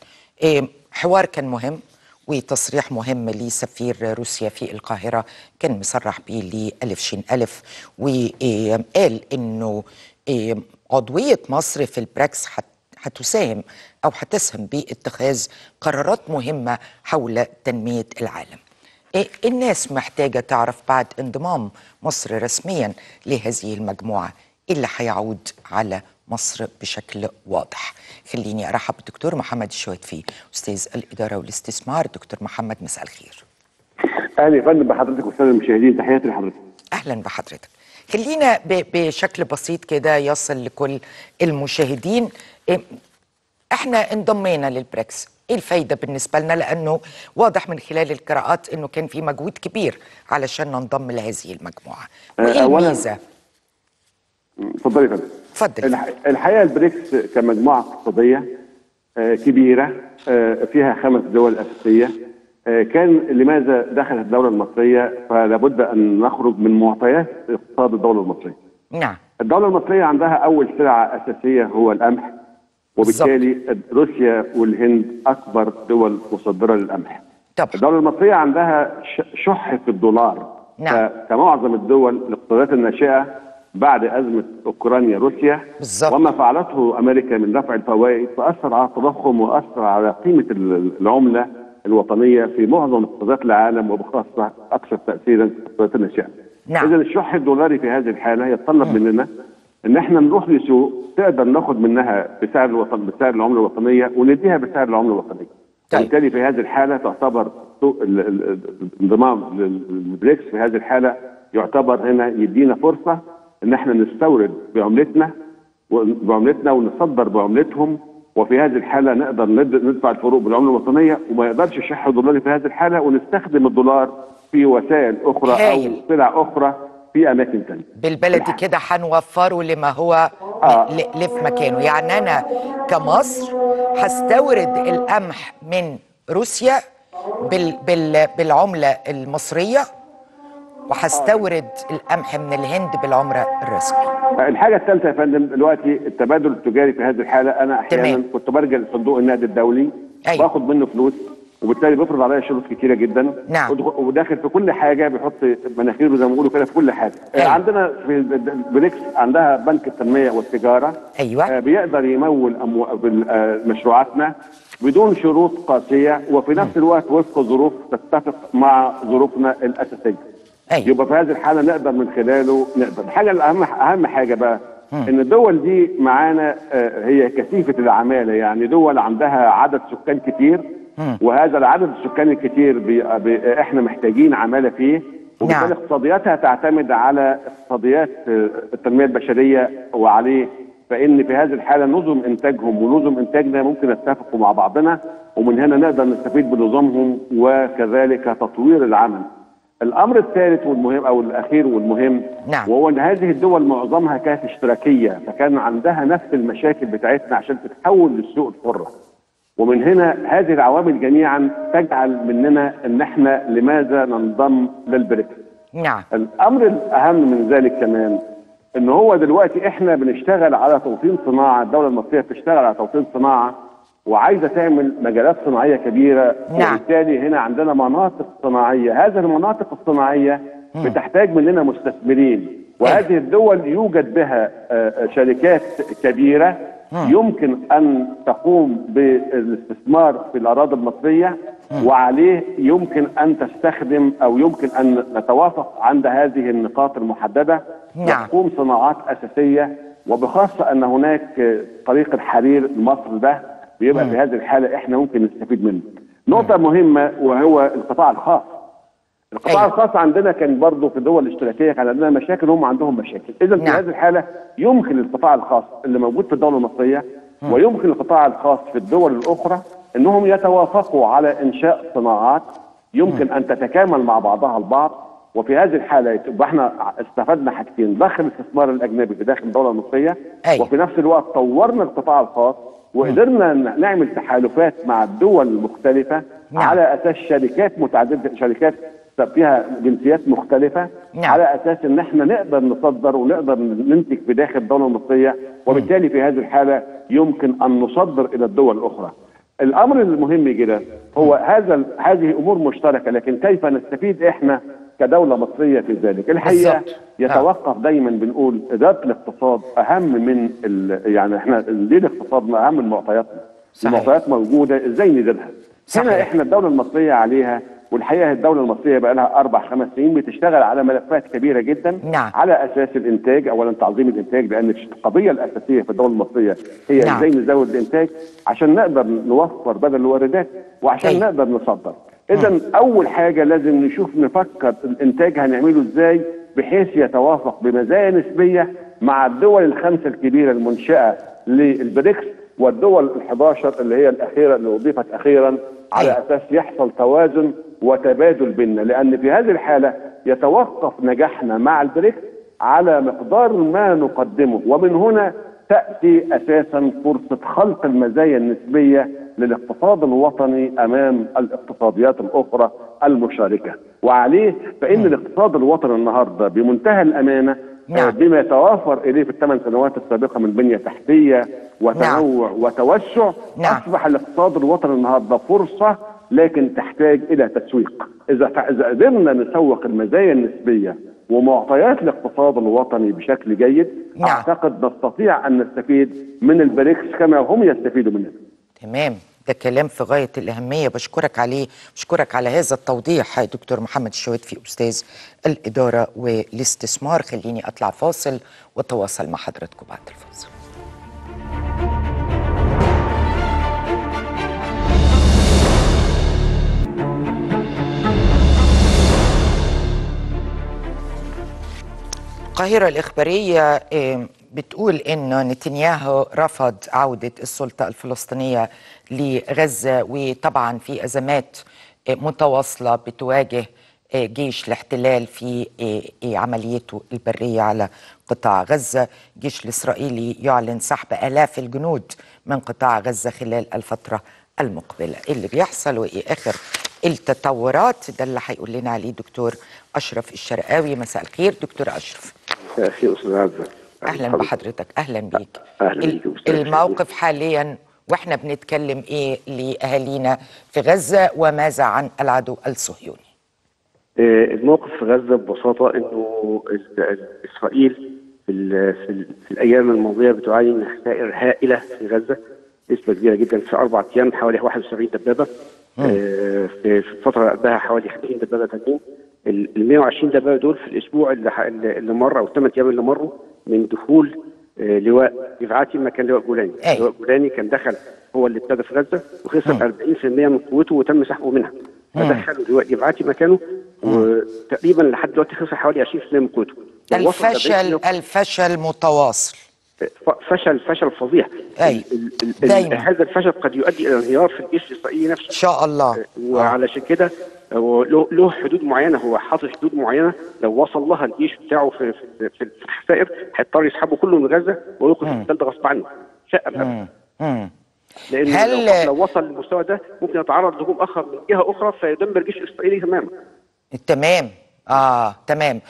حوار كان مهم وتصريح مهم لسفير روسيا في القاهرة كان مصرح بيه لألف شين ألف، وقال إنه عضوية مصر في البريكس حتى هتساهم أو هتسهم باتخاذ قرارات مهمة حول تنمية العالم. إيه الناس محتاجة تعرف بعد انضمام مصر رسميا لهذه المجموعة اللي هيعود على مصر بشكل واضح. خليني أرحب بالدكتور محمد الشواتفي أستاذ الإدارة والاستثمار. دكتور محمد مساء الخير. أهلا يا فندم بحضرتك والسادة المشاهدين، تحياتي لحضرتك. أهلا بحضرتك. خلينا بشكل بسيط كده يصل لكل المشاهدين، احنا انضمينا للبريكس، ايه الفايده بالنسبه لنا؟ لانه واضح من خلال القراءات انه كان في مجهود كبير علشان ننضم لهذه المجموعه، وايه الميزه؟ اتفضلي يا فندم. اتفضل. الحقيقه البريكس كمجموعه اقتصاديه كبيره فيها خمس دول اساسيه، كان لماذا دخلت الدوله المصريه؟ فلابد ان نخرج من معطيات اقتصاد الدوله المصريه. نعم. الدوله المصريه عندها اول سلعه اساسيه هو القمح، وبالتالي روسيا والهند أكبر دول مصدرة للقمح. الدولة المصرية عندها شح في الدولار. نعم. كمعظم الدول الاقتصادات الناشئة بعد أزمة أوكرانيا روسيا بالزبط. وما فعلته أمريكا من رفع الفوائد فأثر على التضخم وأثر على قيمة العملة الوطنية في معظم اقتصادات العالم وبخاصة أكثر تأثيرا في الاقتصادات الناشئة. نعم. إذا الشح الدولاري في هذه الحالة يتطلب م. مننا ان احنا نروح لسوق تقدر ناخد منها بسعر الوطن بسعر العمله الوطنيه ونديها بسعر العمله الوطنيه. وبالتالي في هذه الحاله تعتبر الانضمام للبريكس في هذه الحاله يعتبر هنا يدينا فرصه ان احنا نستورد بعملتنا بعملتنا ونصدر بعملتهم، وفي هذه الحاله نقدر ندفع الفروق بالعمله الوطنيه وما يقدرش الشح الدولاري في هذه الحاله، ونستخدم الدولار في وسائل اخرى هاي. او سلع اخرى في اماكن ثانيه. بالبلدي كده هنوفره لما هو آه. لف مكانه، يعني انا كمصر هستورد القمح من روسيا بال بال بالعمله المصريه، وهستورد القمح من الهند بالعمله الرسميه. الحاجه الثالثه يا فندم دلوقتي التبادل التجاري في هذه الحاله، انا احيانا تمام. كنت برجع لصندوق النقد الدولي أيوة. واخد منه فلوس، وبالتالي بيفرض عليا شروط كتيره جدا نعم. وداخل في كل حاجه بيحط مناخيره زي ما بيقولوا كده في كل حاجه أيوة. عندنا في البريكس عندها بنك التنميه والتجاره ايوه بيقدر يمول مشروعاتنا بدون شروط قاسيه، وفي نفس الوقت وفق ظروف تتفق مع ظروفنا الاساسيه أيوة. يبقى في هذه الحاله نقدر من خلاله نقدر. الحاجه الاهم اهم حاجه بقى مم. ان الدول دي معانا هي كثيفه العماله، يعني دول عندها عدد سكان كتير مم. وهذا العدد السكان الكتير بي بي احنا محتاجين عماله فيه، وبالتالي اقتصادياتها تعتمد على اقتصاديات التنميه البشريه وعليه، فان في هذه الحاله نظم انتاجهم ونظم انتاجنا ممكن نتفقوا مع بعضنا، ومن هنا نقدر نستفيد بنظامهم وكذلك تطوير العمل. الامر الثالث والمهم او الاخير والمهم نعم. وهو ان هذه الدول معظمها كانت اشتراكيه، فكان عندها نفس المشاكل بتاعتنا عشان تتحول للسوق الحره، ومن هنا هذه العوامل جميعا تجعل مننا ان احنا لماذا ننضم للبريكس نعم. الامر الاهم من ذلك كمان ان هو دلوقتي احنا بنشتغل على توطين صناعه، الدوله المصريه بتشتغل على توطين صناعه وعايزه تعمل مجالات صناعيه كبيره نعم. وبالتالي هنا عندنا مناطق صناعيه، هذه المناطق الصناعيه بتحتاج مننا مستثمرين، وهذه الدول يوجد بها شركات كبيره يمكن ان تقوم بالاستثمار في الاراضي المصريه، وعليه يمكن ان تستخدم او يمكن ان نتوافق عند هذه النقاط المحدده نعم. وتقوم صناعات اساسيه، وبخاصه ان هناك طريق الحرير لمصر ده بيبقى مم. في هذه الحاله احنا ممكن نستفيد منه. نقطه مم. مهمه وهو القطاع الخاص. القطاع أيوة. الخاص عندنا كان برضه في الدول الاشتراكيه كان عندنا مشاكل وهم عندهم مشاكل، اذا نعم. في هذه الحاله يمكن القطاع الخاص اللي موجود في الدوله المصريه مم. ويمكن القطاع الخاص في الدول الاخرى انهم يتوافقوا على انشاء صناعات يمكن مم. ان تتكامل مع بعضها البعض، وفي هذه الحاله يبقى احنا استفدنا حاجتين، ضخ الاستثمار الاجنبي في داخل الدوله المصريه أيوة. وفي نفس الوقت طورنا القطاع الخاص وقدرنا نعمل تحالفات مع الدول المختلفة نعم. على أساس شركات متعددة، شركات فيها جنسيات مختلفة نعم. على أساس إن إحنا نقدر نصدر ونقدر ننتج في داخل الدولة المصرية، وبالتالي في هذه الحالة يمكن أن نصدر إلى الدول الأخرى. الأمر المهم جدا هو هذا هذه أمور مشتركة، لكن كيف نستفيد إحنا كدولة مصرية في ذلك؟ الحقيقة يتوقف دايما بنقول إدارة الاقتصاد أهم من يعني احنا ليه اقتصادنا أهم من معطياتنا، المعطيات موجودة إزاي نديرها؟ هنا احنا الدولة المصرية عليها، والحقيقة الدولة المصرية بقى لها أربع خمس سنين بتشتغل على ملفات كبيرة جدا نعم. على أساس الإنتاج، أولا تعظيم الإنتاج لأن القضية الأساسية في الدولة المصرية هي نعم. إزاي نزود الإنتاج عشان نقدر نوفر بدل الواردات وعشان أي. نقدر نصدر. إذا أول حاجة لازم نشوف نفكر الإنتاج هنعمله إزاي بحيث يتوافق بمزايا نسبية مع الدول الخمسة الكبيرة المنشأة للبريكس والدول الحداشر اللي هي الأخيرة اللي أضيفت أخيرا على أي. أساس يحصل توازن وتبادل بيننا، لأن في هذه الحالة يتوقف نجاحنا مع البريكس على مقدار ما نقدمه، ومن هنا تأتي أساسا فرصة خلق المزايا النسبية للاقتصاد الوطني أمام الاقتصاديات الأخرى المشاركة، وعليه فإن الاقتصاد الوطني النهاردة بمنتهى الأمانة نعم. بما توافر إليه في الثمان سنوات السابقة من بنية تحتية وتنوع نعم. وتوسع نعم. أصبح الاقتصاد الوطني النهاردة فرصة، لكن تحتاج إلى تسويق. إذا إذا قدرنا نسوق المزايا النسبية ومعطيات الاقتصاد الوطني بشكل جيد نعم. أعتقد نستطيع أن نستفيد من البريكس كما هم يستفيدوا مننا. تمام، ده كلام في غاية الأهمية، بشكرك عليه، بشكرك على هذا التوضيح دكتور محمد الشوادفي أستاذ الإدارة والاستثمار. خليني أطلع فاصل وأتواصل مع حضراتكم بعد الفاصل. القاهرة الإخبارية بتقول إن نتنياهو رفض عودة السلطة الفلسطينية لغزة، وطبعا في أزمات متواصلة بتواجه جيش الاحتلال في عمليته البرية على قطاع غزة. الجيش الإسرائيلي يعلن سحب آلاف الجنود من قطاع غزة خلال الفترة المقبلة. اللي بيحصل وإيه آخر التطورات ده اللي هيقول لنا عليه دكتور أشرف الشرقاوي. مساء الخير دكتور أشرف. مساء الخير أستاذ عزة. أهلا بحضرتك. أهلا بيك. أهلا بيك. الموقف حاليا وإحنا بنتكلم إيه لأهالينا في غزة، وماذا عن العدو الصهيوني؟ الموقف في غزة ببساطة إنه إسرائيل في الأيام الماضية بتعاني من خسائر هائلة في غزة، نسبة كبيرة جدا، في أربع أيام حوالي واحد وسبعين دبابة، في الفترة قبلها حوالي خمسين دبابة تانيين. ال مئة وعشرين دبابة دول في الأسبوع اللي مر أو الثمان أيام اللي مروا من دخول لواء دفعاتي ما كان لواء جولاني. لواء جولاني كان دخل هو اللي ابتدى في غزة وخسر أربعين بالمئة من قوته وتم سحبه منها، فدخلوا لواء دفعاتي مكانه وتقريبا لحد دلوقتي خسر حوالي عشرين بالمئة من قوته. الفشل الفشل متواصل، فشل فشل فظيع. ايوه دايما هذا الفشل قد يؤدي الى انهيار في الجيش الاسرائيلي نفسه ان شاء الله. وعلشان كده له حدود معينه، هو حاطط حدود معينه لو وصل لها الجيش بتاعه في في الخسائر هيضطر يسحبه كله من غزه ويوقف القتال ده غصب عنه شقا بقى. لان هل... لو وصل للمستوى ده ممكن يتعرض لهجوم اخر من جهه اخرى فيدمر الجيش الاسرائيلي تماما. تمام. آه تمام.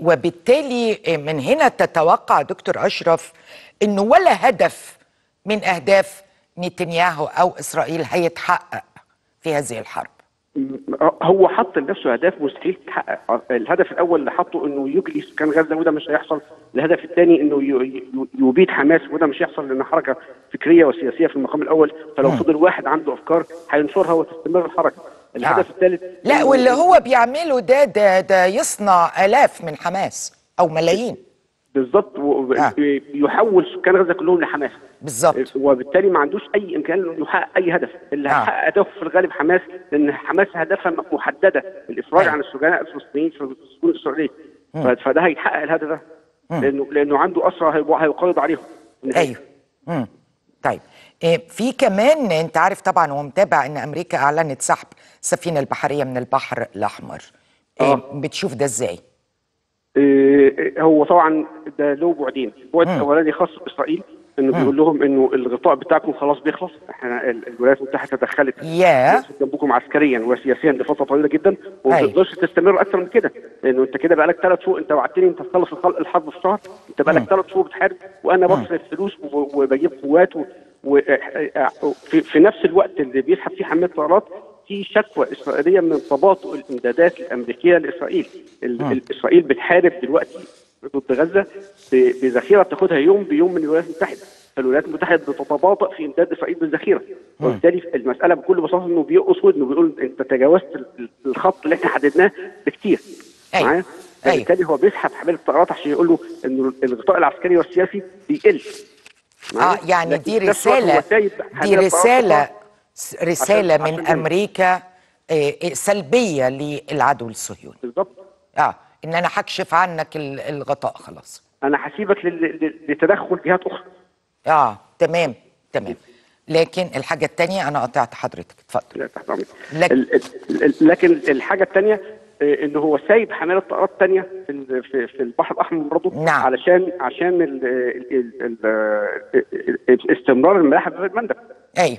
وبالتالي من هنا تتوقع دكتور أشرف إنه ولا هدف من أهداف نتنياهو أو إسرائيل هيتحقق في هذه الحرب. هو حط لنفسه أهداف مستحيل تتحقق. الهدف الأول اللي حطه إنه يجلي سكان غزة وده مش هيحصل. الهدف الثاني إنه يبيد حماس وده مش هيحصل، لأن حركة فكرية وسياسية في المقام الأول، فلو فضل واحد عنده أفكار هينشرها وتستمر الحركة. الهدف الثالث لا، واللي هو بيعمله ده ده ده يصنع آلاف من حماس أو ملايين بالظبط، ويحول آه. سكان غزة كلهم لحماس بالظبط، وبالتالي ما عندوش أي إمكانية إنه يحقق أي هدف. اللي هيحقق آه. هدفه في الغالب حماس، لأن حماس هدفها محددة، الإفراج آه. عن السجناء الفلسطينيين في السجون الإسرائيلية، فده هيحقق الهدف ده لأنه لأنه عنده أسرى هيقاضي عليهم. أيوه. مم. طيب في كمان انت عارف طبعا ومتابع ان امريكا اعلنت سحب سفينه البحريه من البحر الاحمر. آه. بتشوف ده ازاي؟ إيه هو طبعا ده له بعدين، بعد اولاني خاص باسرائيل انه بيقول لهم انه الغطاء بتاعكم خلاص بيخلص، احنا الولايات المتحده تدخلت جنبكم عسكريا وسياسيا لفتره طويله جدا وما تقدرش تستمر اكثر من كده، لانه انت كده بقالك ثلاث شهور، انت وعدتني انت تخلص الحرب في شهر، انت بقالك ثلاث شهور بتحارب وانا بصرف فلوس وبجيب قوات، وفي نفس الوقت اللي بيسحب فيه حماية طائرات في شكوى إسرائيلية من تباطؤ الإمدادات الأمريكية لإسرائيل. إسرائيل بتحارب دلوقتي ضد غزة بذخيرة بتاخدها يوم بيوم من الولايات المتحدة، فالولايات المتحدة بتتباطأ في إمداد إسرائيل بالذخيرة، وبالتالي المسألة بكل بساطة إنه بيقص ودنه بيقول أنت تجاوزت الخط اللي إحنا حددناه بكتير. معايا؟ فبالتالي هو بيسحب حماية الطائرات عشان يقول له إنه الغطاء العسكري والسياسي بيقل. اه يعني دي رسالة دي رسالة رسالة من امريكا سلبية للعدو الصهيوني. بالظبط. اه ان انا هكشف عنك الغطاء خلاص. انا هسيبك لتدخل جهات اخرى. اه تمام تمام. لكن الحاجة الثانية انا قطعت حضرتك، اتفضل. لكن لكن الحاجة الثانية إنه هو سايب حماية طائرات تانية في في البحر الأحمر برضه. نعم. علشان عشان ال ال ال ال استمرار الملاحة في المندب. أيوه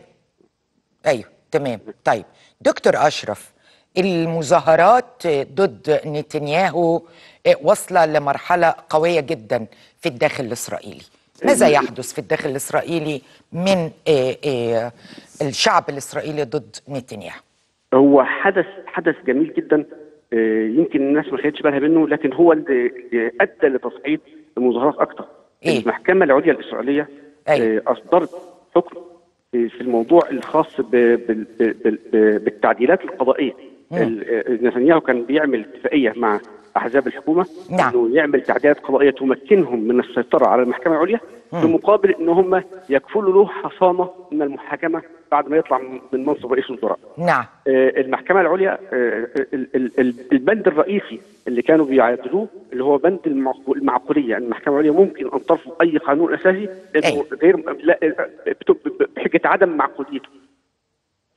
أيوه تمام. طيب دكتور أشرف، المظاهرات ضد نتنياهو واصلة لمرحلة قوية جدا في الداخل الإسرائيلي، ماذا يحدث في الداخل الإسرائيلي من الشعب الإسرائيلي ضد نتنياهو؟ هو حدث حدث جميل جدا، يمكن الناس ما خدتش بالها منه، لكن هو اللي ادى لتصعيد المظاهرات اكتر. إيه؟ المحكمه العليا الاسرائيليه أيه؟ اصدرت حكم في الموضوع الخاص بالتعديلات القضائيه. نتنياهو كان بيعمل اتفاقيه مع احزاب الحكومه نعم. انه يعمل تعديلات قضائيه تمكنهم من السيطره على المحكمه العليا بمقابل ان هم يكفلوا له حصانه من المحاكمه بعد ما يطلع من منصب رئيس الوزراء. نعم. آه المحكمه العليا آه البند الرئيسي اللي كانوا بيعدلوه اللي هو بند المعقوليه، المحكمه العليا ممكن ان ترفض اي قانون اساسي لانه غير بحجه عدم معقوليته.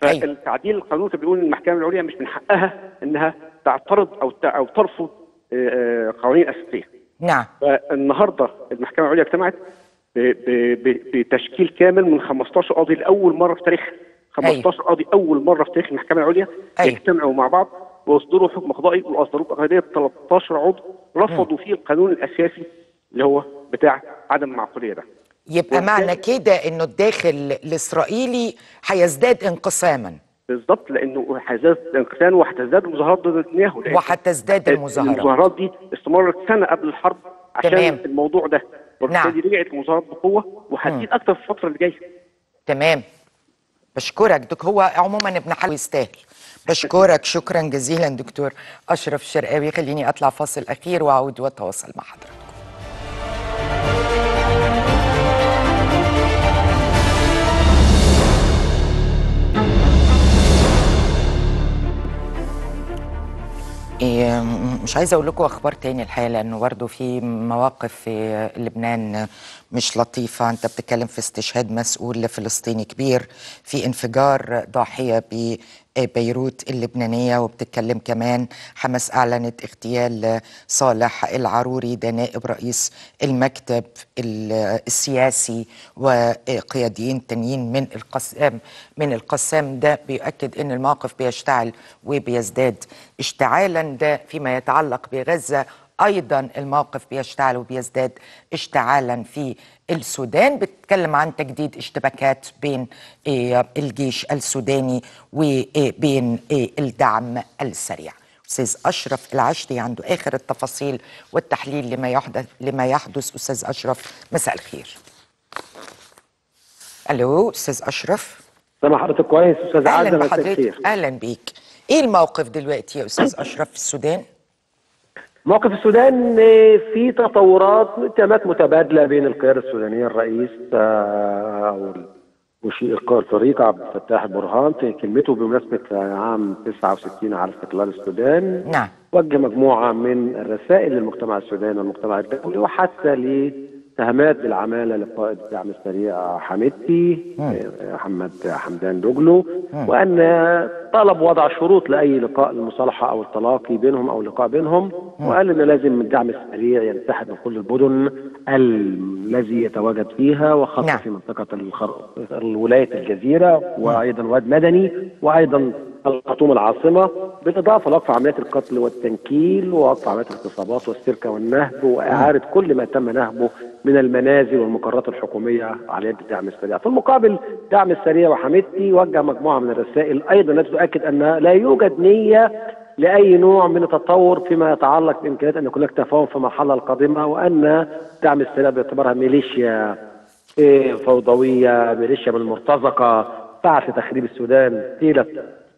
فالتعديل القانون بيقول ان المحكمه العليا مش من حقها انها تعترض او او ترفض قوانين اساسيه. نعم. فالنهارده المحكمه العليا اجتمعت بتشكيل كامل من خمستاشر قاضي لاول مره في تاريخها، خمستاشر قاضي اول مره في تاريخ المحكمه العليا يجتمعوا مع بعض ويصدروا حكم قضائي، واصدروا قضيه تلتاشر عضو رفضوا فيه القانون الاساسي اللي هو بتاع عدم المعقوليه ده. يبقى معنى كده انه الداخل الاسرائيلي هيزداد انقساما. بالظبط، لانه هيزداد انقسام وهتزداد المظاهرات ضد نتنياهو، وهتزداد المظاهرات المظاهرات دي استمرت سنه قبل الحرب عشان تمام. الموضوع ده وبالتالي نعم. رجعت المظاهرات بقوه وهتزيد اكتر في الفتره اللي جايه. تمام، بشكرك دك. هو عموما ابن حلو يستاهل. بشكرك شكرا جزيلا دكتور اشرف الشرقاوي. خليني اطلع فاصل اخير واعود واتواصل مع حضرتك. مش عايزه اقول لكم اخبار تاني الحقيقه لانه برضه في مواقف في لبنان مش لطيفه. انت بتتكلم في استشهاد مسؤول فلسطيني كبير، في انفجار ضاحيه ببيروت اللبنانيه، وبتتكلم كمان حماس اعلنت اغتيال صالح العروري، ده نائب رئيس المكتب السياسي، وقياديين تانيين من القسام من القسام ده بيؤكد ان الموقف بيشتعل وبيزداد اشتعالا. ده فيما يتعلق بغزه، ايضا الموقف بيشتعل وبيزداد اشتعالا. في السودان بتتكلم عن تجديد اشتباكات بين الجيش السوداني وبين الدعم السريع. استاذ اشرف العشري عنده اخر التفاصيل والتحليل لما يحدث لما يحدث. استاذ اشرف مساء الخير. الو استاذ اشرف. سامع حضرتك كويس استاذ عزة؟ مساء الخير، اهلا بيك. ايه الموقف دلوقتي يا استاذ اشرف في السودان؟ موقف السودان في تطورات واتهامات متبادله بين القياده السودانيه، الرئيس او مشير الطريق عبد الفتاح البرهان في كلمته بمناسبه عام تسعة وستين على استقلال السودان نعم. وجه مجموعه من الرسائل للمجتمع السوداني والمجتمع الدولي وحتى لاتهامات بالعماله لقائد الدعم السريع حميدتي محمد حمدان دقلو، وان طلب وضع شروط لاي لقاء للمصالحه او التلاقي بينهم او لقاء بينهم، وقال ان لازم الدعم السريع ينسحب من كل المدن الذي يتواجد فيها وخاصه نعم. في منطقه الخر... الولايات الجزيره وايضا واد مدني وايضا الخرطوم العاصمه، بالاضافه لوقف عمليات القتل والتنكيل ووقف عمليات الاغتصابات والسرقه والنهب واعاده كل ما تم نهبه من المنازل والمقرات الحكوميه على يد الدعم السريع. في المقابل الدعم السريع وحميدتي وجه مجموعه من الرسائل ايضا التي تؤكد ان لا يوجد نيه لاي نوع من التطور فيما يتعلق بامكانيه ان يكون هناك تفاهم في المرحله القادمه، وان الدعم السريع باعتبارها ميليشيا فوضويه، ميليشيا من المرتزقه بعد تخريب السودان طيله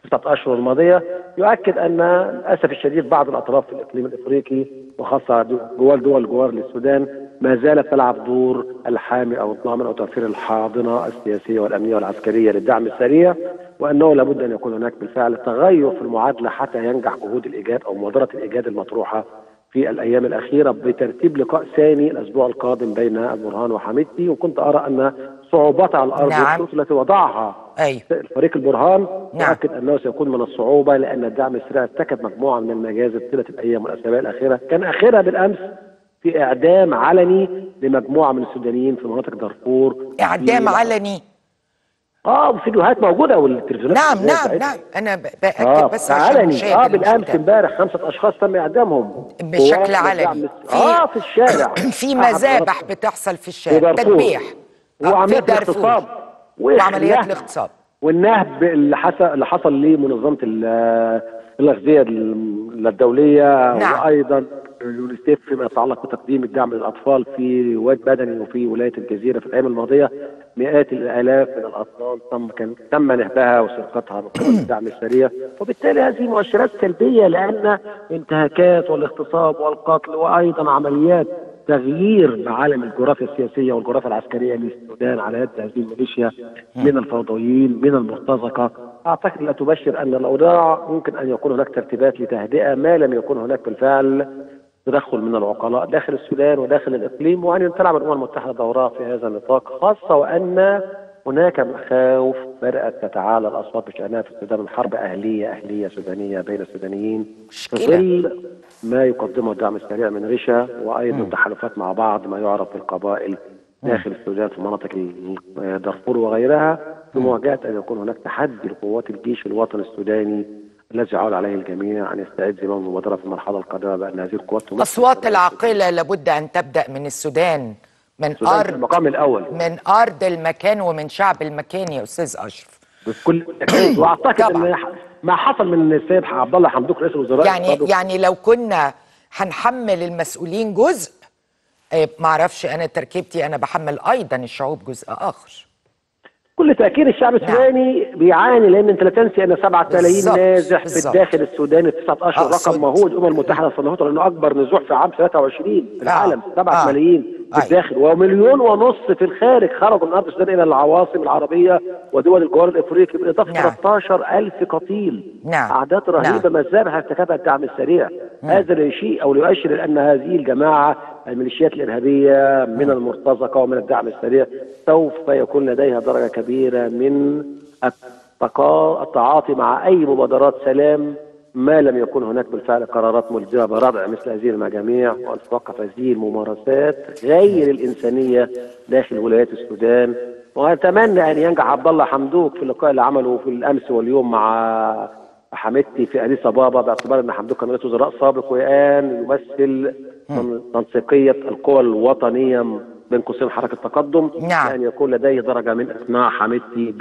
ستة أشهر الماضية. يؤكد أن للأسف الشديد بعض الأطراف في الإقليم الإفريقي وخاصة جوال دول الجوار للسودان ما زالت تلعب دور الحامي أو الضامن أو توفير الحاضنة السياسية والأمنية والعسكرية للدعم السريع، وأنه لابد أن يكون هناك بالفعل تغير في المعادلة حتى ينجح جهود الإيجاد أو مبادرة الإيجاد المطروحة في الأيام الأخيرة بترتيب لقاء ثاني الأسبوع القادم بين البرهان وحميدتي. وكنت أرى أن صعوبات على الأرض نعم. والخطوط التي وضعها أيوه. فريق البرهان يؤكد نعم. أنه سيكون من الصعوبة، لأن الدعم السريع ارتكب مجموعة من المجازر طيلة الأيام والأسابيع الأخيرة، كان آخرها بالأمس في إعدام علني لمجموعة من السودانيين في مناطق دارفور. إعدام علني؟ اه وفيديوهات موجوده والتلفزيونات نعم نعم نعم انا باكد آه بس عشان مشاهد اه بالامس امبارح خمسه اشخاص تم اعدامهم بشكل علني في اه في الشارع في مذابح بتحصل في الشارع، تذبيح وعمليات الاغتصاب وعمليات الاغتصاب والنهب اللي حصل اللي حصل لمنظمه الاغذيه الدوليه نعم. وايضا اليونيسيف فيما يتعلق بتقديم الدعم للاطفال في واد بدني وفي ولايه الجزيره في الايام الماضيه. مئات الآلاف من الأطفال تم تم نهبها وسرقتها من قبل الدعم السريع، وبالتالي هذه مؤشرات سلبية، لأن انتهاكات والاغتصاب والقتل وأيضا عمليات تغيير معالم الجغرافيا السياسية والجغرافيا العسكرية للسودان على يد هذه الميليشيا من الفوضويين من المرتزقة، أعتقد لا تبشر أن الأوضاع ممكن أن يكون هناك ترتيبات لتهدئة ما لم يكن هناك بالفعل تدخل من العقلاء داخل السودان وداخل الإقليم، وأن تلعب الأمم المتحدة دورها في هذا النطاق، خاصة وأن هناك مخاوف بدأت تتعالى الأصوات بشأنها في السودان من حرب أهلية أهلية سودانية بين السودانيين في ظل ما يقدمه الدعم السريع من رشا، وأيضا تحالفات مع بعض ما يعرف بالقبائل داخل السودان في مناطق دارفور وغيرها، في مواجهة أن يكون هناك تحدي لقوات الجيش الوطني السوداني الذي عاد عليه الجميع أن يستعد زمام المبادرة في المرحلة القادمة بأن هذه القوات. أصوات العاقلة لابد أن تبدأ من السودان، من أرض المقام الأول، من أرض المكان ومن شعب المكان يا أستاذ أشرف بكل تأكيد. وأعتقد أن ما حصل من السيد عبد الله حمدوك رئيس الوزراء يعني يعني لو كنا هنحمل المسؤولين جزء، معرفش أنا تركيبتي، أنا بحمل أيضا الشعوب جزء آخر. كل تأكيد الشعب السوداني نعم. بيعاني، لأن أنت لا تنسي أن سبعة ملايين نازح في الداخل السوداني تسعة أشهر، رقم مهول الأمم المتحدة صنفته لأنه أكبر نزوح في عام ثلاثة وعشرين في العالم، سبعة ملايين في الداخل ومليون ونص في الخارج خرجوا من أرض السودان إلى العواصم العربية ودول الجوار الإفريقي، بالإضافة نعم. ثلاثة عشر ألف قتيل، نعم. أعداد رهيبة نعم. ما زالها تتبع الدعم السريع، نعم. هذا ليشيء أو ليؤشر أن هذه الجماعة الميليشيات الإرهابية من المرتزقة ومن الدعم السريع سوف يكون لديها درجة كبيرة من التعاطي مع أي مبادرات سلام ما لم يكن هناك بالفعل قرارات ملزمة بردع مثل هذه المجاميع وأن توقف هذه الممارسات غير الإنسانية داخل ولايات السودان. وأتمنى أن ينجح عبد الله حمدوك في اللقاء اللي عمله في الأمس واليوم مع حميدتي في أديس أبابا، باعتبار أن حمدوك كان رئيس وزراء سابق والآن يمثل تنسيقية القوى الوطنية بين قوسين حركة تقدم، نعم. لأن يكون لديه درجة من إقناع حميدتي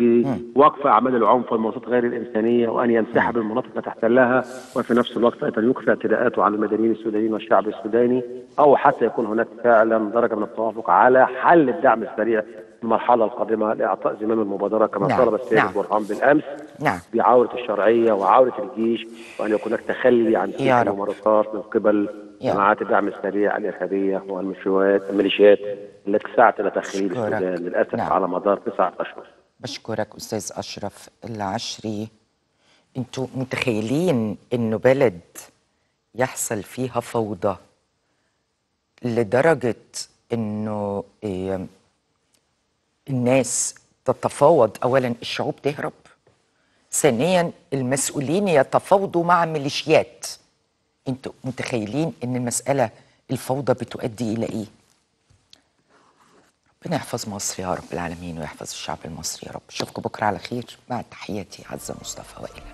بوقف أعمال العنف والمناطق غير الإنسانية، وأن ينسحب من المناطق التي احتلها، وفي نفس الوقت أيضا يكفي اعتداءاته على المدنيين السودانيين والشعب السوداني، أو حتى يكون هناك فعلا درجة من التوافق على حل الدعم السريع في المرحلة القادمة لإعطاء زمام المبادرة كما نعم. طلب السيد نعم. برهان بالأمس، نعم. بعورة الشرعية وعورة الجيش، وأن يكون هناك تخلي عن تلك الممارسات من قبل جماعات الدعم السريع الإرهابية والميليشيات التي سعت إلى تخريب السودان للأسف نعم. على مدار تسعة أشهر. بشكرك أستاذ أشرف العشري. أنتوا متخيلين إنه بلد يحصل فيها فوضى لدرجة إنه إيه الناس تتفاوض، أولا الشعوب تهرب، ثانيا المسؤولين يتفاوضوا مع ميليشيات. انتوا متخيلين ان المسألة الفوضى بتؤدي الى ايه؟ ربنا يحفظ مصر يا رب العالمين ويحفظ الشعب المصري يا رب. اشوفكم بكره على خير، مع تحياتي عزة مصطفى وإلى